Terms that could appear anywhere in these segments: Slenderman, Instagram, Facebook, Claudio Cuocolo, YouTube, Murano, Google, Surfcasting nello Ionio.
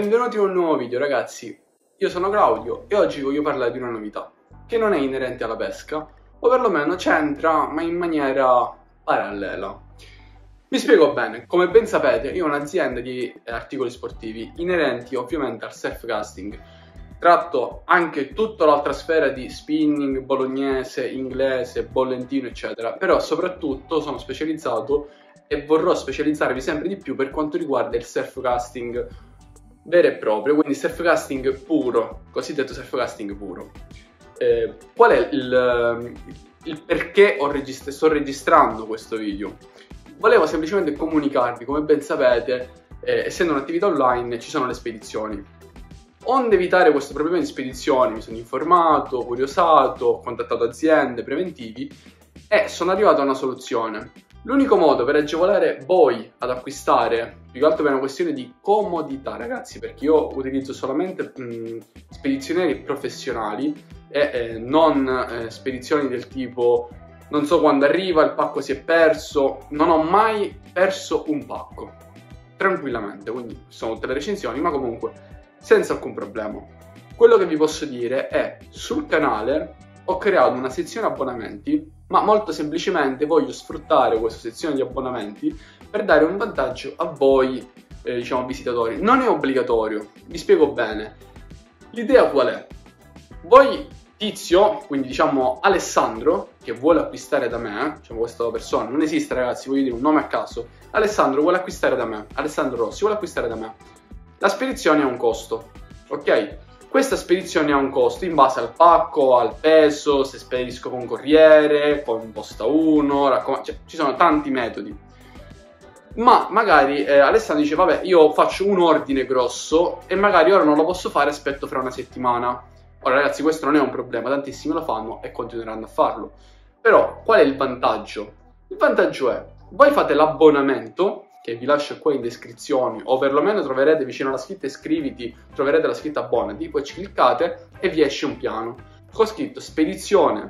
Benvenuti a un nuovo video ragazzi, io sono Claudio e oggi voglio parlare di una novità che non è inerente alla pesca, o perlomeno c'entra ma in maniera parallela. Mi spiego bene, come ben sapete io ho un'azienda di articoli sportivi inerenti ovviamente al surfcasting. Tratto anche tutta l'altra sfera di spinning, bolognese, inglese, bollentino eccetera, però soprattutto sono specializzato e vorrò specializzarmi sempre di più per quanto riguarda il surfcasting vero e proprio, quindi surfcasting puro, cosiddetto surfcasting puro. Qual è il perché sto registrando questo video? Volevo semplicemente comunicarvi, come ben sapete, essendo un'attività online ci sono le spedizioni. Onde evitare questo problema di spedizioni mi sono informato, curiosato, ho contattato aziende, preventivi e sono arrivato a una soluzione. L'unico modo per agevolare voi ad acquistare, più che altro per una questione di comodità ragazzi, perché io utilizzo solamente spedizionieri professionali e non spedizioni del tipo non so quando arriva, il pacco si è perso, non ho mai perso un pacco, tranquillamente, quindi sono tutte le recensioni, ma comunque senza alcun problema. Quello che vi posso dire è, sul canale ho creato una sezione abbonamenti, ma molto semplicemente voglio sfruttare questa sezione di abbonamenti per dare un vantaggio a voi, diciamo, visitatori. Non è obbligatorio, vi spiego bene. L'idea qual è? Voi, tizio, quindi diciamo Alessandro, che vuole acquistare da me, diciamo questa persona, non esiste ragazzi, voglio dire un nome a caso, Alessandro vuole acquistare da me, Alessandro Rossi vuole acquistare da me. La spedizione ha un costo, ok? Questa spedizione ha un costo in base al pacco, al peso, se spedisco con corriere, con posta 1, cioè, ci sono tanti metodi. Ma magari Alessandro dice, vabbè, io faccio un ordine grosso e magari ora non lo posso fare, aspetto fra una settimana. Ora ragazzi, questo non è un problema, tantissimi lo fanno e continueranno a farlo. Però qual è il vantaggio? Il vantaggio è, voi fate l'abbonamento, che vi lascio qua in descrizione, o perlomeno troverete vicino alla scritta iscriviti, troverete la scritta abbonati, poi ci cliccate e vi esce un piano con scritto spedizione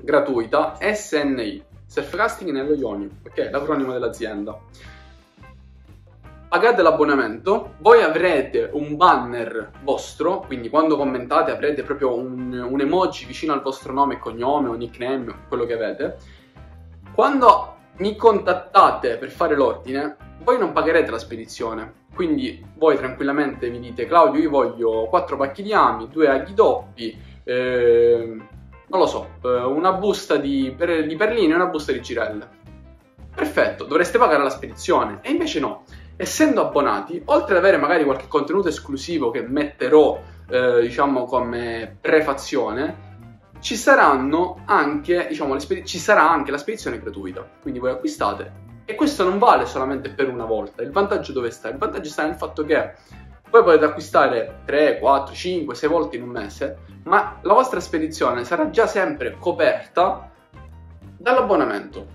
gratuita SNI, Surfcasting nello Ionio, che è l'acronimo dell'azienda. Pagate l'abbonamento, voi avrete un banner vostro, quindi quando commentate avrete proprio un emoji vicino al vostro nome e cognome o nickname, quello che avete. Quando mi contattate per fare l'ordine, voi non pagherete la spedizione, quindi voi tranquillamente mi dite Claudio io voglio 4 pacchi di ami, 2 aghi doppi, non lo so, una busta di perline e una busta di girelle. Perfetto, dovreste pagare la spedizione, e invece no, essendo abbonati, oltre ad avere magari qualche contenuto esclusivo che metterò diciamo come prefazione, ci saranno anche, diciamo, ci sarà anche la spedizione gratuita, quindi voi acquistate e questo non vale solamente per una volta. Il vantaggio dove sta? Il vantaggio sta nel fatto che voi potete acquistare 3, 4, 5, 6 volte in un mese, ma la vostra spedizione sarà già sempre coperta dall'abbonamento.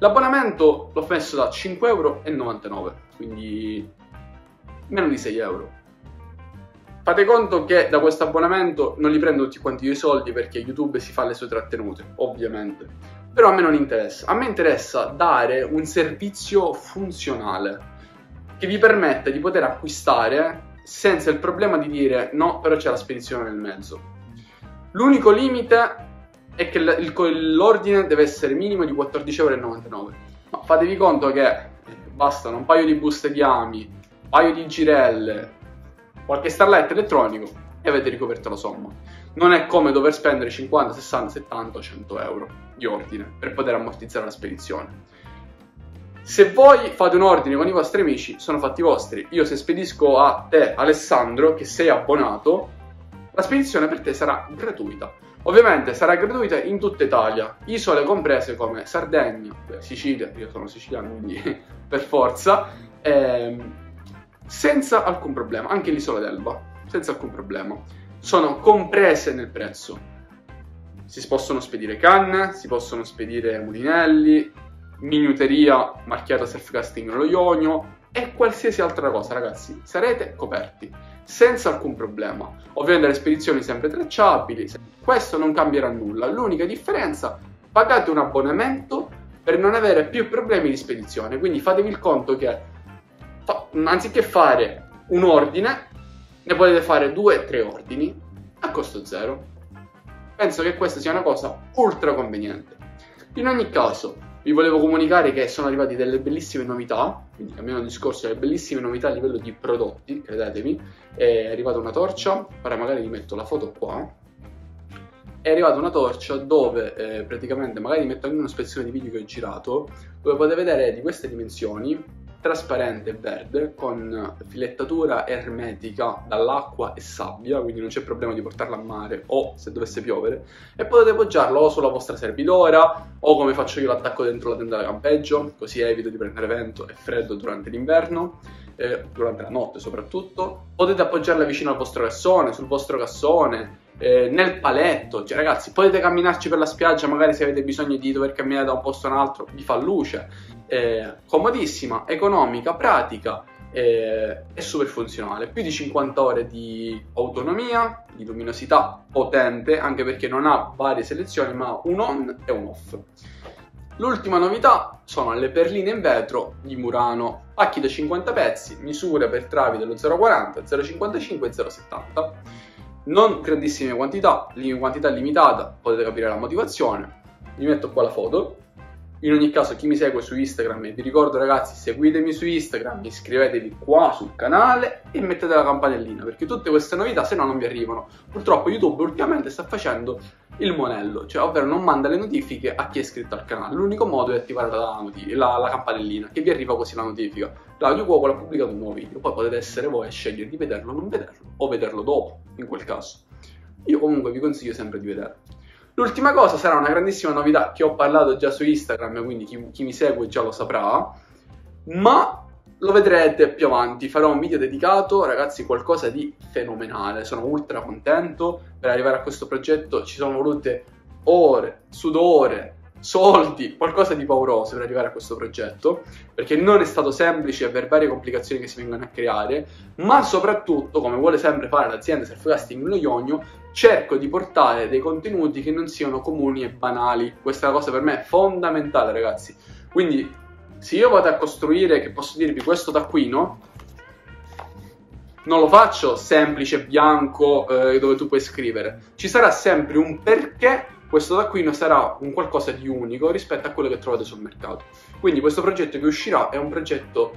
L'abbonamento l'ho messo da 5,99€, quindi meno di 6€. Fate conto che da questo abbonamento non li prendo tutti quanti io i soldi, perché YouTube si fa le sue trattenute, ovviamente. Però a me non interessa. A me interessa dare un servizio funzionale che vi permetta di poter acquistare senza il problema di dire no, però c'è la spedizione nel mezzo. L'unico limite è che l'ordine deve essere minimo di 14,99€. Ma fatevi conto che bastano un paio di buste di ami, un paio di girelle, qualche starlet elettronico e avete ricoperto la somma. Non è come dover spendere 50, 60, 70 o 100€ di ordine per poter ammortizzare la spedizione. Se voi fate un ordine con i vostri amici, sono fatti vostri. Io se spedisco a te, Alessandro, che sei abbonato, la spedizione per te sarà gratuita. Ovviamente sarà gratuita in tutta Italia, isole comprese come Sardegna, Sicilia, io sono siciliano quindi per forza, senza alcun problema, anche l'isola d'Elba, senza alcun problema, sono comprese nel prezzo. Si possono spedire canne, si possono spedire mulinelli, minuteria marchiata surfcasting nello Ionio e qualsiasi altra cosa ragazzi, sarete coperti, senza alcun problema. Ovviamente le spedizioni sempre tracciabili, questo non cambierà nulla, l'unica differenza, pagate un abbonamento per non avere più problemi di spedizione, quindi fatevi il conto che anziché fare un ordine Ne potete fare 2-3 ordini a costo zero. Penso che questa sia una cosa ultra conveniente. In ogni caso, vi volevo comunicare che sono arrivati delle bellissime novità, quindi cambiamo il discorso, delle bellissime novità a livello di prodotti, credetemi. È arrivata una torcia, ora magari vi metto la foto qua. È arrivata una torcia dove praticamente, magari vi metto anche una spezzone di video che ho girato, dove potete vedere di queste dimensioni, trasparente e verde, con filettatura ermetica dall'acqua e sabbia, quindi non c'è problema di portarla a mare o se dovesse piovere, e potete poggiarlo o sulla vostra servidora o come faccio io l'attacco dentro la tenda da campeggio, così evito di prendere vento e freddo durante l'inverno, durante la notte soprattutto. Potete appoggiarla vicino al vostro cassone, sul vostro cassone, nel paletto, cioè ragazzi potete camminarci per la spiaggia, magari se avete bisogno di dover camminare da un posto a un altro, vi fa luce. Comodissima, economica, pratica e super funzionale. Più di 50 ore di autonomia, di luminosità potente, anche perché non ha varie selezioni ma un on e un off. L'ultima novità sono le perline in vetro di Murano, pacchi da 50 pezzi, misure per travi dello 0,40, 0,55 e 0,70. Non grandissime quantità, quantità limitata, potete capire la motivazione. Vi metto qua la foto. In ogni caso, chi mi segue su Instagram, e vi ricordo ragazzi, seguitemi su Instagram, iscrivetevi qua sul canale e mettete la campanellina, perché tutte queste novità se no non vi arrivano. Purtroppo YouTube ultimamente sta facendo il monello, cioè ovvero non manda le notifiche a chi è iscritto al canale. L'unico modo è attivare la campanellina, che vi arriva così la notifica. Claudio Cuocolo ha pubblicato un nuovo video, poi potete essere voi a scegliere di vederlo o non vederlo, o vederlo dopo, in quel caso. Io comunque vi consiglio sempre di vederlo. L'ultima cosa sarà una grandissima novità che ho parlato già su Instagram, quindi chi mi segue già lo saprà, ma lo vedrete più avanti, farò un video dedicato, ragazzi, qualcosa di fenomenale, sono ultra contento, per arrivare a questo progetto ci sono volute ore, sudore, soldi, qualcosa di pauroso per arrivare a questo progetto, perché non è stato semplice per varie complicazioni che si vengono a creare, ma soprattutto, come vuole sempre fare l'azienda Surfcasting nello Ionio, cerco di portare dei contenuti che non siano comuni e banali. Questa è una cosa per me fondamentale, ragazzi. Quindi, se io vado a costruire, che posso dirvi, questo taccuino, non lo faccio semplice, bianco, dove tu puoi scrivere. Ci sarà sempre un perché. Questo taccuino sarà un qualcosa di unico rispetto a quello che trovate sul mercato. Quindi questo progetto che uscirà è un progetto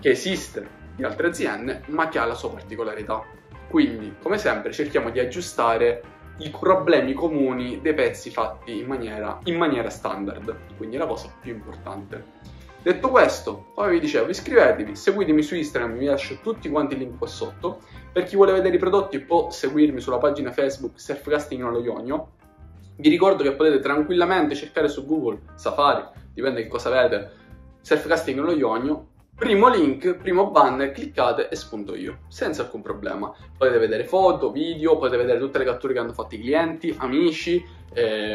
che esiste in altre aziende, ma che ha la sua particolarità. Quindi, come sempre, cerchiamo di aggiustare i problemi comuni dei pezzi fatti in maniera standard. Quindi è la cosa più importante. Detto questo, come vi dicevo, iscrivetevi, seguitemi su Instagram, vi lascio tutti quanti i link qua sotto. Per chi vuole vedere i prodotti può seguirmi sulla pagina Facebook Surfcasting nello Ionio. Vi ricordo che potete tranquillamente cercare su Google, Safari, dipende che cosa avete, Surfcasting nello Ionio, primo link, primo banner, cliccate e spunto io, senza alcun problema. Potete vedere foto, video, potete vedere tutte le catture che hanno fatto i clienti, amici,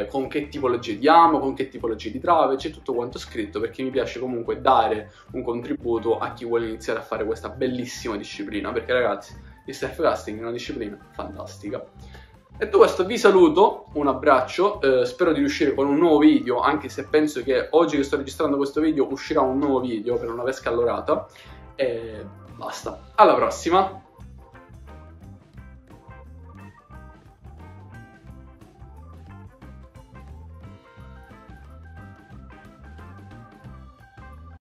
con che tipologie di amo, con che tipologie di trave, c'è tutto quanto scritto, perché mi piace comunque dare un contributo a chi vuole iniziare a fare questa bellissima disciplina, perché ragazzi, il Surfcasting è una disciplina fantastica. Detto questo vi saluto, un abbraccio, spero di riuscire con un nuovo video, anche se penso che oggi che sto registrando questo video uscirà un nuovo video per una pesca allorata, e basta, alla prossima!